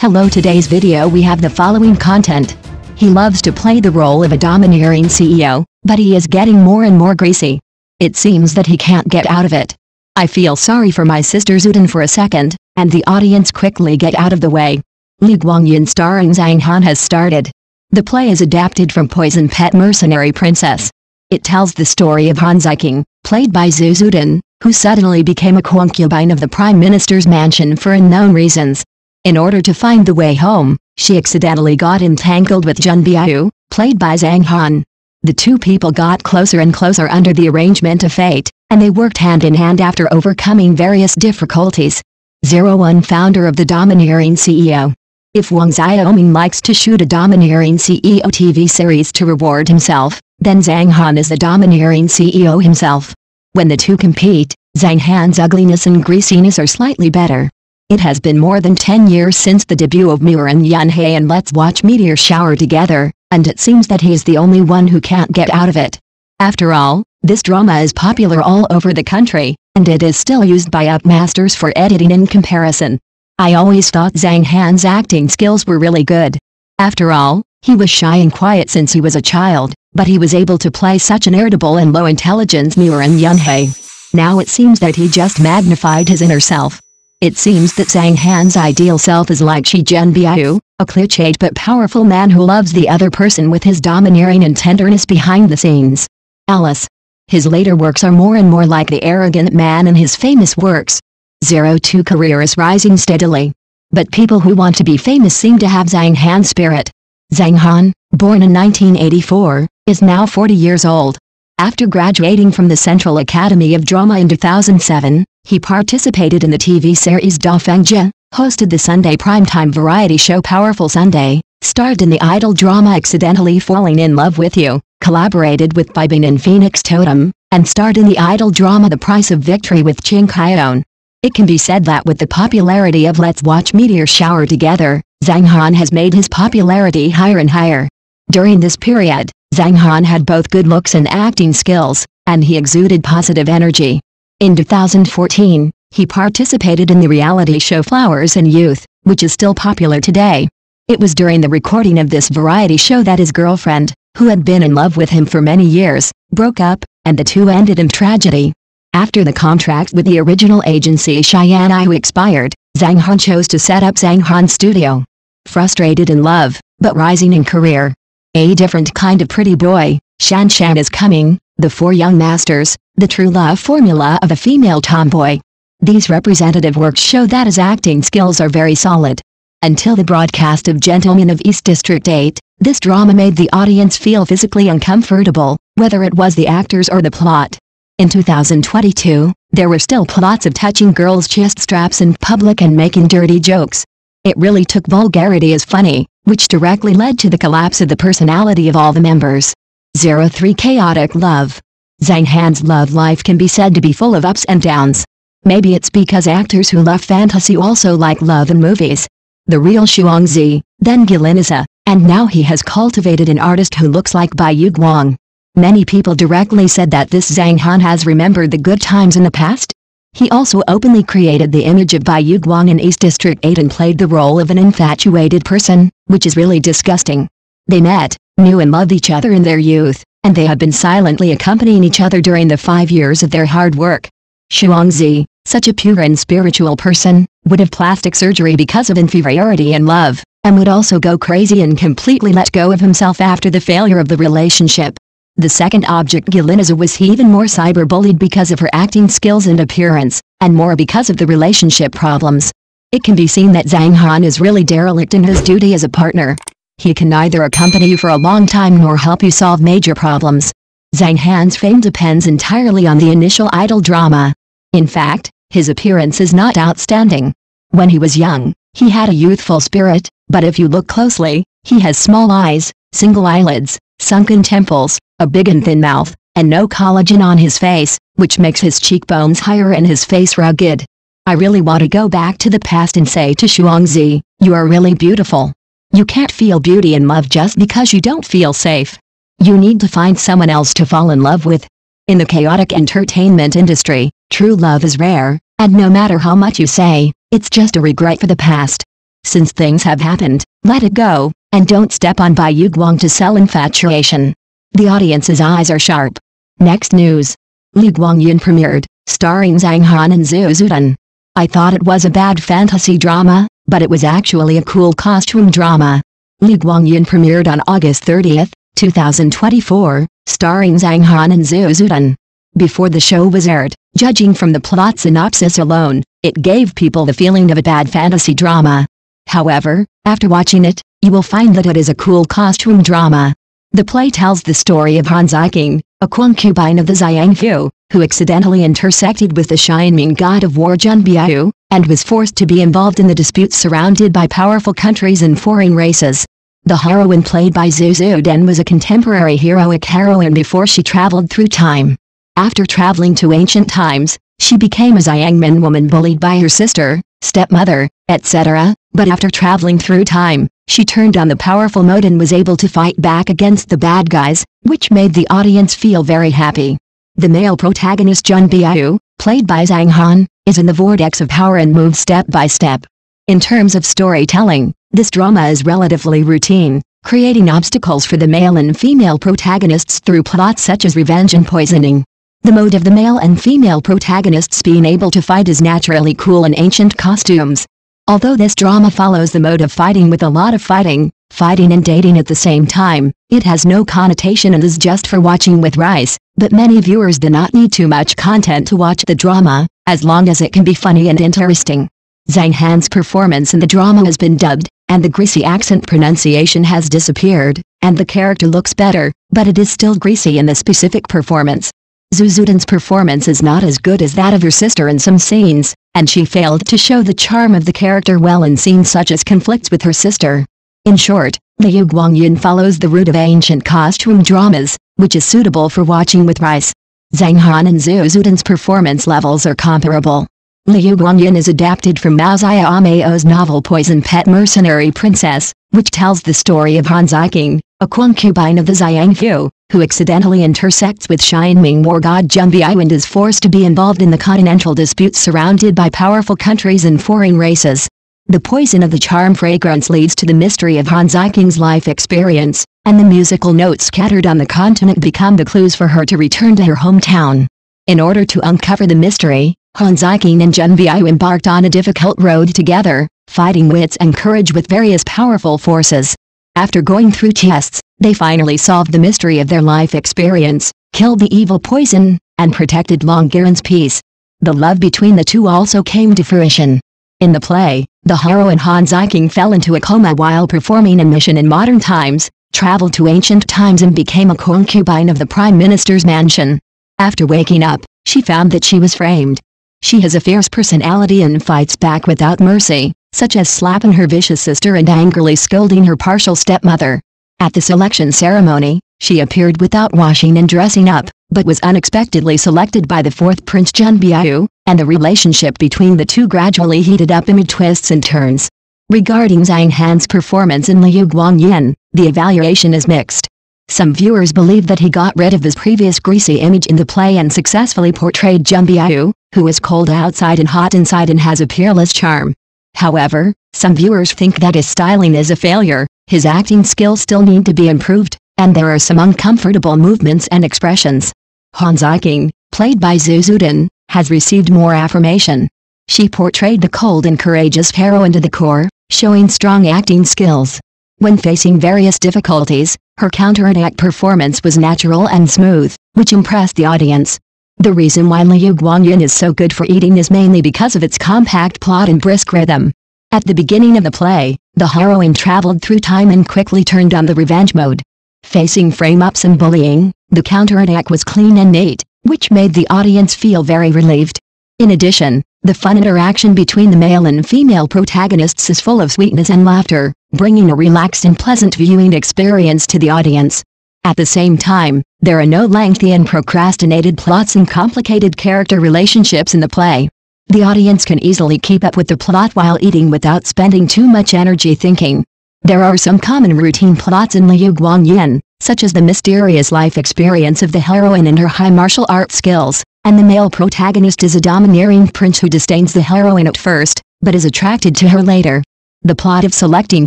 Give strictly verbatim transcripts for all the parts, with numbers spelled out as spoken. Hello, today's video we have the following content. He loves to play the role of a domineering C E O, but he is getting more and more greasy. It seems that he can't get out of it. I feel sorry for my sister Zudin for a second, and the audience quickly get out of the way. Li Guangyin starring Zhang Han has started. The play is adapted from Poison Pet Mercenary Princess. It tells the story of Han Ziking, played by Zhu Zudin, who suddenly became a concubine of the Prime Minister's mansion for unknown reasons. In order to find the way home, she accidentally got entangled with Jun Biao, played by Zhang Han. The two people got closer and closer under the arrangement of fate, and they worked hand in hand after overcoming various difficulties. zero one Founder of the Domineering C E O. If Wang Xiaoming likes to shoot a domineering C E O T V series to reward himself, then Zhang Han is the domineering C E O himself. When the two compete, Zhang Han's ugliness and greasiness are slightly better. It has been more than ten years since the debut of Mu Ren Yanbei and Let's Watch Meteor Shower Together, and it seems that he is the only one who can't get out of it. After all, this drama is popular all over the country, and it is still used by upmasters for editing in comparison. I always thought Zhang Han's acting skills were really good. After all, he was shy and quiet since he was a child, but he was able to play such an irritable and low-intelligence Mu Ren Yanbei. Now it seems that he just magnified his inner self. It seems that Zhang Han's ideal self is like Qi Jianbiao, a cliched but powerful man who loves the other person with his domineering and tenderness behind the scenes. Alice. His later works are more and more like the arrogant man in his famous works. zero two Career is rising steadily. But people who want to be famous seem to have Zhang Han's spirit. Zhang Han, born in nineteen eighty-four, is now forty years old. After graduating from the Central Academy of Drama in two thousand seven, he participated in the T V series Da Feng Jia, hosted the Sunday primetime variety show Powerful Sunday, starred in the idol drama Accidentally Falling in Love With You, collaborated with Bai Bing in Phoenix Totem, and starred in the idol drama The Price of Victory with Qin Kaiyuan. It can be said that with the popularity of Let's Watch Meteor Shower Together, Zhang Han has made his popularity higher and higher. During this period, Zhang Han had both good looks and acting skills, and he exuded positive energy. In two thousand fourteen, he participated in the reality show Flowers and Youth, which is still popular today. It was during the recording of this variety show that his girlfriend, who had been in love with him for many years, broke up, and the two ended in tragedy. After the contract with the original agency Cheyenne expired, Zhang Han chose to set up Zhang Han Studio. Frustrated in love, but rising in career. A Different Kind of Pretty Boy, Shan Shan Is Coming, The Four Young Masters, The True Love Formula of a Female Tomboy. These representative works show that his acting skills are very solid. Until the broadcast of Gentlemen of East District eight, this drama made the audience feel physically uncomfortable, whether it was the actors or the plot. In two thousand twenty-two, there were still plots of touching girls' chest straps in public and making dirty jokes. It really took vulgarity as funny, which directly led to the collapse of the personality of all the members. zero three Chaotic Love. Zhang Han's love life can be said to be full of ups and downs. Maybe it's because actors who love fantasy also like love in movies. The real Xuanzi, then Gulinazha, and now he has cultivated an artist who looks like Bai Yu Guang. Many people directly said that this Zhang Han has remembered the good times in the past. He also openly created the image of Bai Yu Guang in East District eight and played the role of an infatuated person, which is really disgusting. They met, knew and loved each other in their youth, and they have been silently accompanying each other during the five years of their hard work. Xuanzi, such a pure and spiritual person, would have plastic surgery because of inferiority in love, and would also go crazy and completely let go of himself after the failure of the relationship. The second object Gulinazha was even more cyberbullied because of her acting skills and appearance, and more because of the relationship problems. It can be seen that Zhang Han is really derelict in his duty as a partner. He can neither accompany you for a long time nor help you solve major problems. Zhang Han's fame depends entirely on the initial idol drama. In fact, his appearance is not outstanding. When he was young, he had a youthful spirit, but if you look closely, he has small eyes, single eyelids, sunken temples, a big and thin mouth, and no collagen on his face, which makes his cheekbones higher and his face rugged. I really want to go back to the past and say to Xuanzi, you are really beautiful. You can't feel beauty and love just because you don't feel safe. You need to find someone else to fall in love with. In the chaotic entertainment industry, true love is rare, and no matter how much you say, it's just a regret for the past. Since things have happened, let it go, and don't step on Bai Yu Guang to sell infatuation. The audience's eyes are sharp. Next news. Li Guangyin premiered, starring Zhang Han and Zhu Zudin. I thought it was a bad fantasy drama, but it was actually a cool costume drama. Li Guangyin premiered on August thirtieth, two thousand twenty-four, starring Zhang Han and Zhu Zudin. Before the show was aired, judging from the plot synopsis alone, it gave people the feeling of a bad fantasy drama. However, after watching it, you will find that it is a cool costume drama. The play tells the story of Han Ziking, a concubine of the Ziyang Fu, who accidentally intersected with the Shining God of War Jun Biao, and was forced to be involved in the disputes surrounded by powerful countries and foreign races. The heroine played by Zhu Zudin was a contemporary heroic heroine before she traveled through time. After traveling to ancient times, she became a Ziyangmen woman bullied by her sister, stepmother, et cetera, but after traveling through time, she turned on the powerful mode and was able to fight back against the bad guys, which made the audience feel very happy. The male protagonist Jun Biao, played by Zhang Han, is in the vortex of power and moves step by step. In terms of storytelling, this drama is relatively routine, creating obstacles for the male and female protagonists through plots such as revenge and poisoning. The mode of the male and female protagonists being able to fight is naturally cool in ancient costumes. Although this drama follows the mode of fighting with a lot of fighting, fighting and dating at the same time, it has no connotation and is just for watching with rice, but many viewers do not need too much content to watch the drama, as long as it can be funny and interesting. Zhang Han's performance in the drama has been dubbed, and the greasy accent pronunciation has disappeared, and the character looks better, but it is still greasy in the specific performance. Zhu Zudin's performance is not as good as that of her sister in some scenes, and she failed to show the charm of the character well in scenes such as conflicts with her sister. In short, Li Guangyin follows the route of ancient costume dramas, which is suitable for watching with rice. Zhang Han and Zhu Zudin's performance levels are comparable. Li Guangyin is adapted from Mao Xiaomeo's novel Poison Pet Mercenary Princess, which tells the story of Han Ziking, a concubine of the Ziyang Fu, who accidentally intersects with Shining War God Jun Biao and is forced to be involved in the continental disputes surrounded by powerful countries and foreign races. The poison of the charm fragrance leads to the mystery of Han Ziking's life experience, and the musical notes scattered on the continent become the clues for her to return to her hometown. In order to uncover the mystery, Han Ziking and Jun Biao embarked on a difficult road together, fighting wits and courage with various powerful forces. After going through tests, they finally solved the mystery of their life experience, killed the evil poison, and protected Longyearn's peace. The love between the two also came to fruition. In the play, the heroine Han Ziking fell into a coma while performing a mission in modern times, traveled to ancient times and became a concubine of the Prime Minister's mansion. After waking up, she found that she was framed. She has a fierce personality and fights back without mercy, such as slapping her vicious sister and angrily scolding her partial stepmother. At the selection ceremony, she appeared without washing and dressing up, but was unexpectedly selected by the fourth prince Jun Biao, and the relationship between the two gradually heated up amid twists and turns. Regarding Zhang Han's performance in Li Guangyin, the evaluation is mixed. Some viewers believe that he got rid of his previous greasy image in the play and successfully portrayed Jun Biao, who is cold outside and hot inside and has a peerless charm. However, some viewers think that his styling is a failure, his acting skills still need to be improved, and there are some uncomfortable movements and expressions. Han Ziking, played by Zhu Zudin, has received more affirmation. She portrayed the cold and courageous heroine to the core, showing strong acting skills. When facing various difficulties, her counterattack performance was natural and smooth, which impressed the audience. The reason why Li Guangyin is so good for eating is mainly because of its compact plot and brisk rhythm. At the beginning of the play, the heroine traveled through time and quickly turned on the revenge mode. Facing frame-ups and bullying, the counterattack was clean and neat, which made the audience feel very relieved. In addition, the fun interaction between the male and female protagonists is full of sweetness and laughter, bringing a relaxed and pleasant viewing experience to the audience. At the same time, there are no lengthy and procrastinated plots and complicated character relationships in the play. The audience can easily keep up with the plot while eating without spending too much energy thinking. There are some common routine plots in Li Guangyin, such as the mysterious life experience of the heroine and her high martial art skills, and the male protagonist is a domineering prince who disdains the heroine at first, but is attracted to her later. The plot of selecting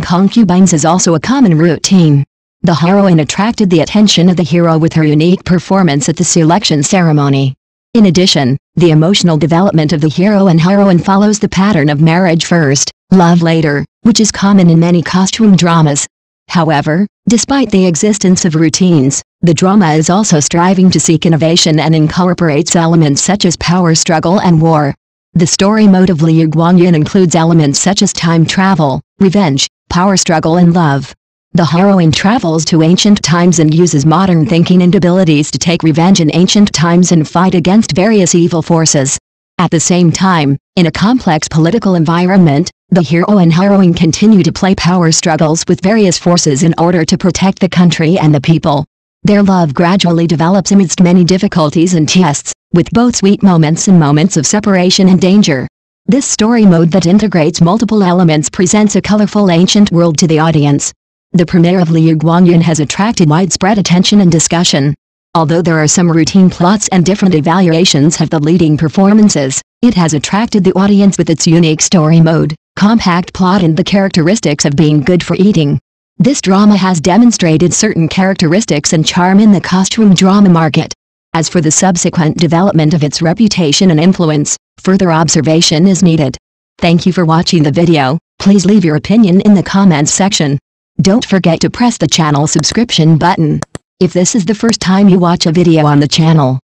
concubines is also a common routine. The heroine attracted the attention of the hero with her unique performance at the selection ceremony. In addition, the emotional development of the hero and heroine follows the pattern of marriage first, love later, which is common in many costume dramas. However, despite the existence of routines, the drama is also striving to seek innovation and incorporates elements such as power struggle and war. The story mode of Li Guangyin includes elements such as time travel, revenge, power struggle and love. The heroine travels to ancient times and uses modern thinking and abilities to take revenge in ancient times and fight against various evil forces. At the same time, in a complex political environment, the hero and heroine continue to play power struggles with various forces in order to protect the country and the people. Their love gradually develops amidst many difficulties and tests, with both sweet moments and moments of separation and danger. This story mode that integrates multiple elements presents a colorful ancient world to the audience. The premiere of Li Guangyin has attracted widespread attention and discussion. Although there are some routine plots and different evaluations of the leading performances, it has attracted the audience with its unique story mode, compact plot and the characteristics of being good for eating. This drama has demonstrated certain characteristics and charm in the costume drama market. As for the subsequent development of its reputation and influence, further observation is needed. Thank you for watching the video. Please leave your opinion in the comments section. Don't forget to press the channel subscription button. If this is the first time you watch a video on the channel,